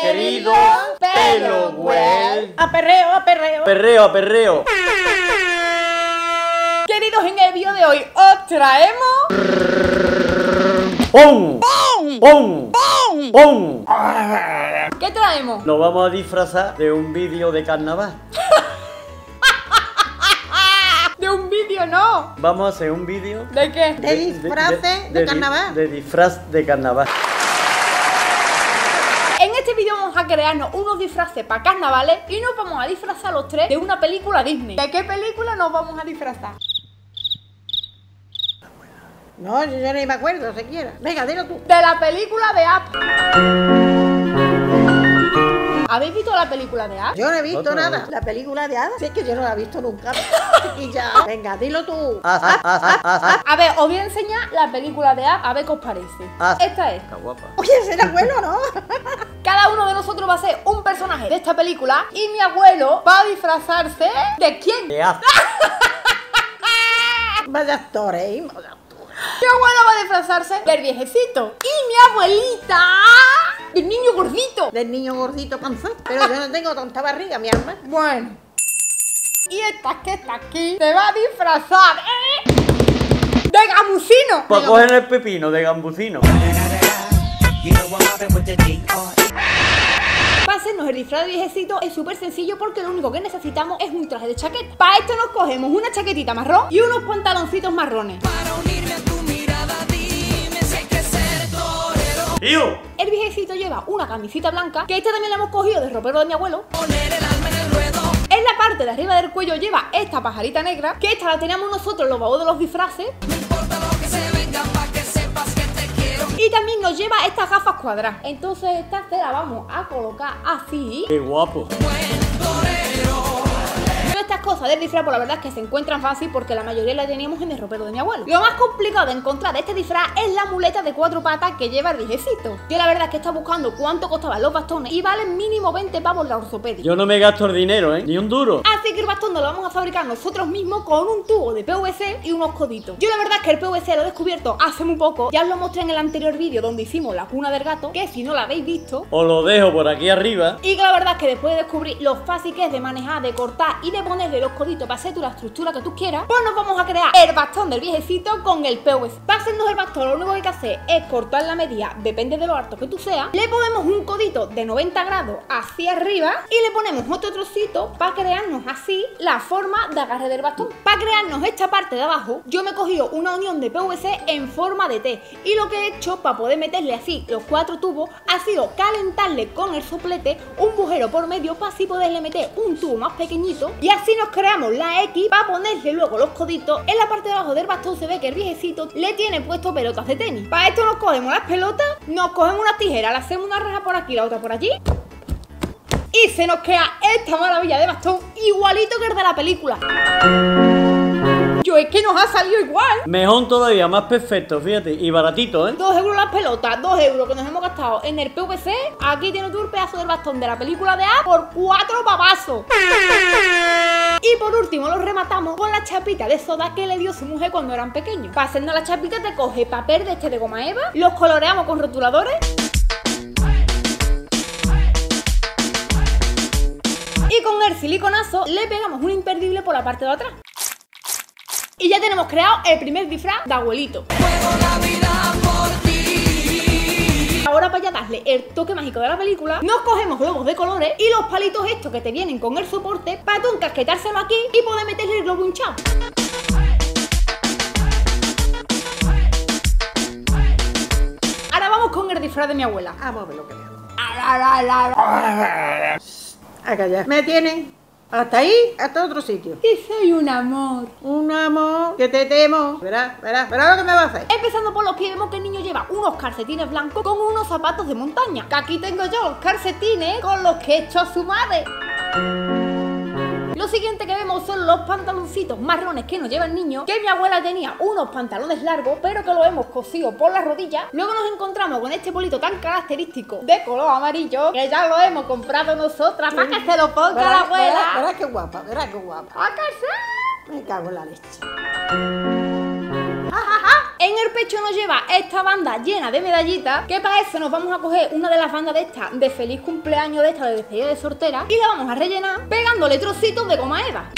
Queridos pelo, güey. A perreo, a perreo. Perreo, a perreo. Queridos, en el video de hoy os traemos... ¡Pum! ¡Pum! ¡Pum! ¡Pum! ¿Qué traemos? Nos vamos a disfrazar de un vídeo de carnaval. De un vídeo no. Vamos a hacer un vídeo. ¿De qué? De disfraz de carnaval. De disfraz de carnaval. En este vídeo vamos a crearnos unos disfraces para carnavales y nos vamos a disfrazar los tres de una película Disney. ¿De qué película nos vamos a disfrazar? No, yo ya ni me acuerdo, siquiera. Venga, dilo tú. De la película de Up. ¿Habéis visto la película de Up? Yo no he visto nada. ¿La película de Hada? Sí, es que yo no la he visto nunca. Chiquilla. Venga, dilo tú. A ver, os voy a enseñar la película de Up, a ver qué os parece. Esta es. Está guapa. Oye, es el abuelo, ¿no? Cada uno de nosotros va a ser un personaje de esta película y mi abuelo va a disfrazarse de quién. De Up. Vaya actor, ¿eh? Mi abuelo va a disfrazarse del viejecito y mi abuelita del niño gordito. Del niño gordito panzón. Pero yo no tengo tanta barriga, mi alma. Bueno. Y esta que está aquí se va a disfrazar, ¿eh? De gambusino. Para coger el pepino de gambusino. Para hacernos el disfraz de viejecito es súper sencillo porque lo único que necesitamos es un traje de chaqueta. Para esto nos cogemos una chaquetita marrón y unos pantaloncitos marrones. Para unirme a tu mirada, dime si hay que ser torero. ¡Tío! El viejecito lleva una camisita blanca, que esta también la hemos cogido del ropero de mi abuelo. Poner el alma en el ruedo. En la parte de arriba del cuello lleva esta pajarita negra, que esta la teníamos nosotros en los baús de los disfraces. No importa lo que se venga, pa' que sepas que te quiero. Y también nos lleva estas gafas cuadradas. Entonces esta te la vamos a colocar así. ¡Qué guapo! Estas cosas del disfraz, por la verdad es que se encuentran fácil porque la mayoría la teníamos en el ropero de mi abuelo. Lo más complicado de encontrar de este disfraz es la muleta de 4 patas que lleva el viejecito. Yo la verdad es que estaba buscando cuánto costaban los bastones y valen mínimo 20 pavos la ortopedia. Yo no me gasto el dinero, ¿eh? Ni un duro. Así que el bastón nos lo vamos a fabricar nosotros mismos con un tubo de PVC y unos coditos. Yo la verdad es que el PVC lo he descubierto hace muy poco. Ya os lo mostré en el anterior vídeo donde hicimos la cuna del gato, que si no la habéis visto, os lo dejo por aquí arriba. Y que la verdad es que después de descubrir lo fácil que es de manejar, de cortar y de ponerle los coditos para hacer tú la estructura que tú quieras, pues nos vamos a crear el bastón del viejecito con el PVC. Para hacernos el bastón lo único que hay que hacer es cortar la medida, depende de lo alto que tú seas, le ponemos un codito de 90 grados hacia arriba y le ponemos otro trocito para crearnos así la forma de agarre del bastón. Para crearnos esta parte de abajo yo me he cogido una unión de PVC en forma de T y lo que he hecho para poder meterle así los 4 tubos ha sido calentarle con el soplete un agujero por medio para así poderle meter un tubo más pequeñito y así nos creamos la X para ponerle luego los coditos. En la parte de abajo del bastón se ve que el viejecito le tiene puesto pelotas de tenis. Para esto nos cogemos las pelotas, nos cogemos una tijera, le hacemos una raja por aquí, la otra por allí y se nos queda esta maravilla de bastón igualito que el de la película. Yo es que nos ha salido igual. Mejor todavía, más perfecto, fíjate. Y baratito, ¿eh? 2 euros las pelotas, 2 euros que nos hemos gastado en el PVC. Aquí tienes tú el pedazo del bastón de la película de A por 4 pavazos. Y por último lo rematamos con la chapita de soda que le dio su mujer cuando eran pequeños. Para hacernos la chapita te coge papel de este de goma eva, los coloreamos con rotuladores y con el siliconazo le pegamos un imperdible por la parte de atrás. Y ya tenemos creado el primer disfraz de abuelito. Ahora para ya darle el toque mágico de la película, nos cogemos globos de colores y los palitos estos que te vienen con el soporte para tú encasquetárselo aquí y poder meterle el globo hinchado. Ahora vamos con el disfraz de mi abuela. Vamos a ver lo que le hago. Acá ya. Me tienen. Hasta ahí, hasta otro sitio. Y soy un amor. Un amor que te temo. Verás lo que me va a hacer. Empezando por los pies, vemos que el niño lleva unos calcetines blancos con unos zapatos de montaña. Que aquí tengo yo los calcetines con los que he hecho a su madre. Lo siguiente que vemos son los pantaloncitos marrones que nos lleva el niño, que mi abuela tenía unos pantalones largos, pero que los hemos cosido por las rodillas. Luego nos encontramos con este bolito tan característico de color amarillo, que ya lo hemos comprado nosotras para que se lo ponga la abuela. Verás qué guapa, verás qué guapa. ¡A casar! Me cago en la leche. en el pecho nos lleva esta banda llena de medallitas, que para eso nos vamos a coger una de las bandas de esta de feliz cumpleaños, de esta de despedida de soltera, y la vamos a rellenar pegándole trocitos de goma eva.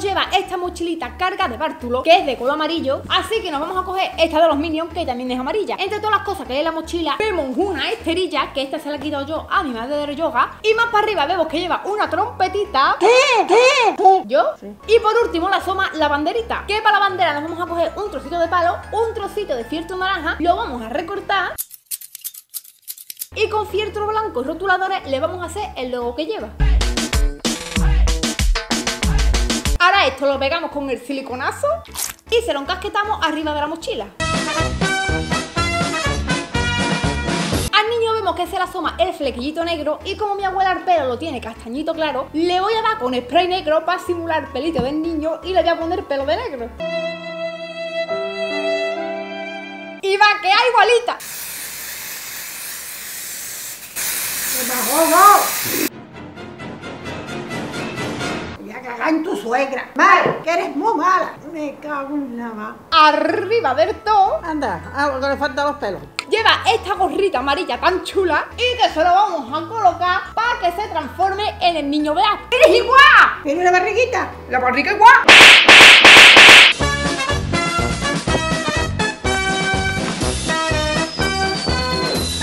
Lleva esta mochilita carga de bártulo, que es de color amarillo, así que nos vamos a coger esta de los Minions, que también es amarilla. Entre todas las cosas que hay en la mochila vemos una esterilla, que esta se la he quitado yo a mi madre del yoga, y más para arriba vemos que lleva una trompetita. ¿Yo? Sí. Y por último le asoma la banderita, que para la bandera nos vamos a coger un trocito de palo, un trocito de fieltro naranja, lo vamos a recortar y con fieltro blanco y rotuladores le vamos a hacer el logo que lleva. Ahora esto lo pegamos con el siliconazo y se lo encasquetamos arriba de la mochila. Al niño vemos que se le asoma el flequillito negro, y como mi abuela el pelo lo tiene castañito claro, le voy a dar con spray negro para simular el pelito del niño y le voy a poner pelo de negro. Y va a quedar igualita. En tu suegra, mal, que eres muy mala. Me cago en la mano. Arriba del todo. Anda, algo que le faltan los pelos. Lleva esta gorrita amarilla tan chula, y que se lo vamos a colocar para que se transforme en el niño Bea. ¡Eres igual! ¿Tiene una barriguita? La barriga igual.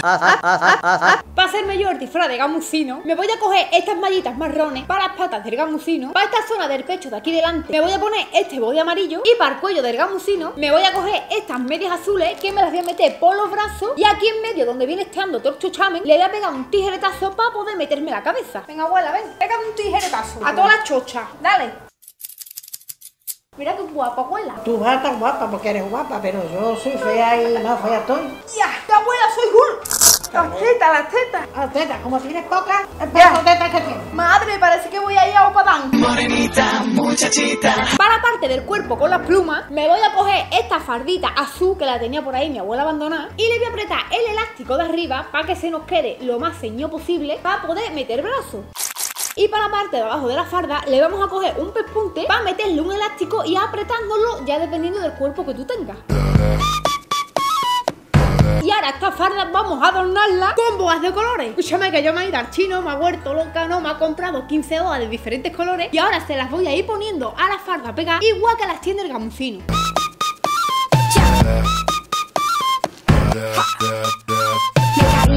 Para hacerme yo el disfraz de gamusino, me voy a coger estas mallitas marrones para las patas del gamusino, para esta zona del pecho de aquí delante me voy a poner este body amarillo, y para el cuello del gamusino me voy a coger estas medias azules, que me las voy a meter por los brazos, y aquí en medio donde viene estando torcho chamen le voy a pegar un tijeretazo para poder meterme la cabeza. Venga abuela, ven, pégame un tijeretazo a todas las chochas, dale. Mira qué guapa, abuela. Tú vas a estar guapa porque eres guapa, pero yo soy fea y más fea estoy. ¡Ya! ¡Tu abuela, soy Hulk! ¡Las tetas, las tetas! Las tetas, como tienes pocas, es poco tetas que tienes. Madre, parece que voy a ir a Opadán. Morenita, muchachita. Para la parte del cuerpo con las plumas, me voy a coger esta fardita azul que la tenía por ahí mi abuela abandonada, y le voy a apretar el elástico de arriba para que se nos quede lo más ceñido posible para poder meter brazos. Y para la parte de abajo de la farda le vamos a coger un pespunte para meterle un elástico y apretándolo ya dependiendo del cuerpo que tú tengas. Y ahora esta farda vamos a adornarla con boas de colores. Escúchame que yo me he ido al chino, me ha vuelto loca, no, me ha comprado 15 boas de diferentes colores y ahora se las voy a ir poniendo a la farda pegadas igual que las tiene el gamusino.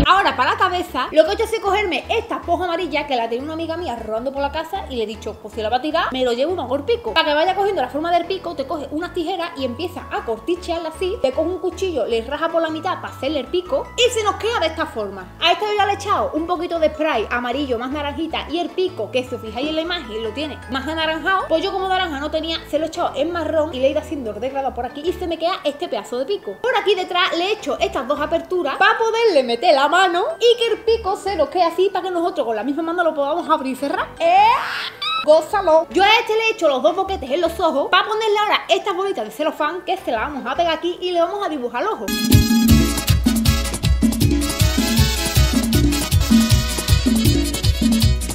Ahora para la cabeza, lo que he hecho es cogerme esta esponja amarilla que la tenía una amiga mía rodando por la casa y le he dicho, pues si la va a tirar, me lo llevo un mejor pico. Para que vaya cogiendo la forma del pico, te coges unas tijeras y empiezas a cortichearla así, te coges un cuchillo, le rajas por la mitad para hacerle el pico y se nos queda de esta forma. A esto yo ya le he echado un poquito de spray amarillo más naranjita y el pico, que si os fijáis en la imagen lo tiene más anaranjado, pues yo como naranja no tenía, se lo he echado en marrón y le he ido haciendo el degradado por aquí y se me queda este pedazo de pico. Por aquí detrás le he hecho estas dos aperturas para poderle meter la mano y que el pico se nos quede así para que nosotros con la misma mano lo podamos abrir y cerrar. ¡Gózalo! Yo a este le he hecho los dos boquetes en los ojos para ponerle ahora estas bolitas de celofán que se las vamos a pegar aquí y le vamos a dibujar el ojo.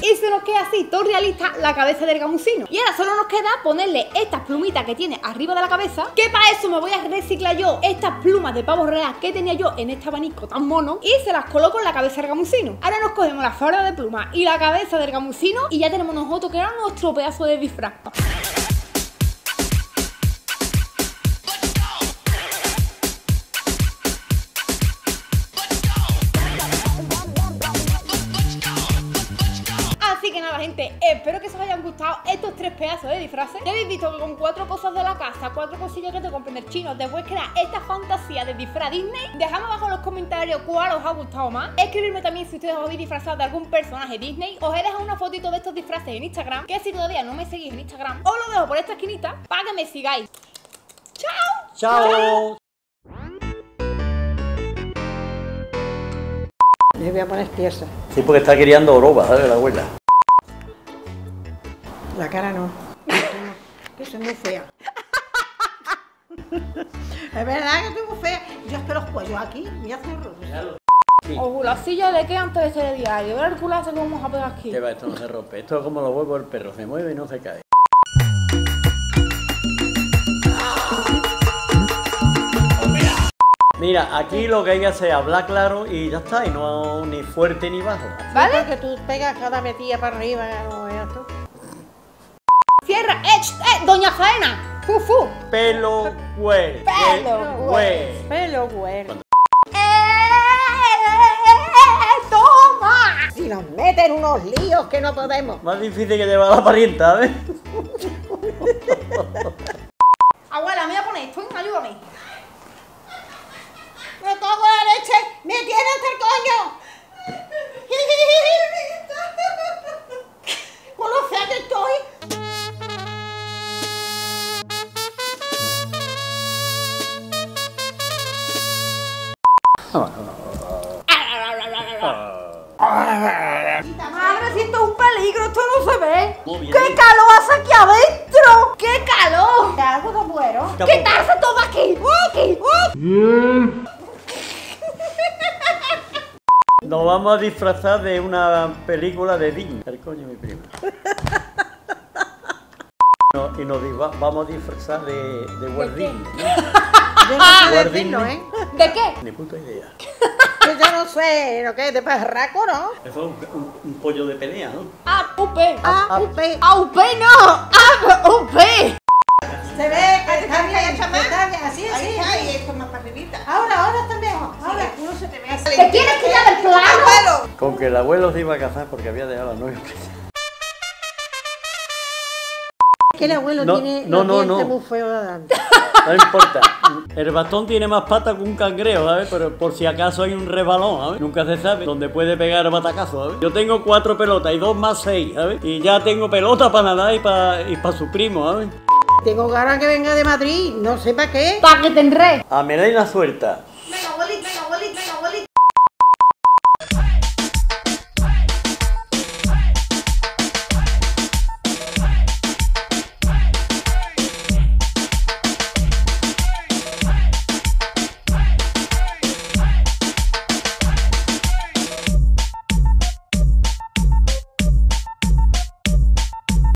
Y se nos queda así, todo realista, la cabeza del gamusino. Y ahora solo nos queda ponerle estas plumitas que tiene arriba de la cabeza, que para eso me voy a reciclar yo estas plumas de pavo real que tenía yo en este abanico tan mono, y se las coloco en la cabeza del gamusino. Ahora nos cogemos la farda de pluma y la cabeza del gamusino y ya tenemos nosotros que era nuestro pedazo de disfraz. Gente, espero que os hayan gustado estos tres pedazos de disfraces. Ya habéis visto que con cuatro cosas de la casa, cuatro cosillas que te compren el chino, te puedes crear esta fantasía de disfraz Disney. Dejadme abajo en los comentarios cuál os ha gustado más. Escribidme también si ustedes os habéis disfrazado de algún personaje Disney. Os he dejado una fotito de estos disfraces en Instagram, que si todavía no me seguís en Instagram, os lo dejo por esta esquinita para que me sigáis. ¡Chao! ¡Chao! Le voy a poner pieza. Sí, porque está criando oroba, ¿sabes? La abuela. La cara no. Que soy muy fea. Es verdad que soy muy fea. Yo espero los cuellos aquí. Mira, O gulacillas de qué antes de ser diario. Ver el culazo que vamos a pegar aquí. Que va, esto no se rompe. Esto es como los huevos del perro. Se mueve y no se cae. Mira, aquí lo que hay que hacer es hablar claro y ya está, y no ni fuerte ni bajo. ¿Vale? Que tú pegas cada metilla para arriba, ¿no? Cierra, doña Faena, fufu. Pelo güey. Pelo güey. Pelo güey. Toma. Si nos meten unos líos que no podemos. Más difícil que llevar a la parienta, ¿ves? Abuela, me voy a poner esto, ayúdame. No toco la leche, me tiene hasta el coño. Con lo fea que estoy. Madre, siento un peligro, esto no se ve. ¡Qué calor hace aquí adentro! ¡Qué calor! ¿Qué hago que muero? ¡Quitarse todo aquí! ¡Aquí! Nos vamos a disfrazar de una película de Disney. El coño mi prima. Y nos vamos a disfrazar de Walt Disney. ¿De qué? No, ¿eh? ¿De qué? Ni puta idea. Yo no sé, ¿no qué? ¿De pajarraco, no? Eso es un pollo de pelea, ¿no? ¡Aupe! ¡Aupe! ¡Aupe no! ¡Aupe! Se ve que está así, así, ahí, esto más para arribita. Ahora también. Ahora uno se te ve así. ¿Te quieres quitar el plano? Con que el abuelo se iba a casar porque había dejado a la novia. Que el abuelo tiene un diente muy feo de adelante. No importa. El bastón tiene más patas que un cangrejo, ¿sabes? Pero por si acaso hay un rebalón, ¿sabes? Nunca se sabe dónde puede pegar el batacazo, ¿sabes? Yo tengo 4 pelotas y 2 más 6, ¿sabes? Y ya tengo pelota para nadar y para su primo, ¿sabes? Tengo ganas que venga de Madrid, no sé para qué. Para que te enredes. A melena suelta.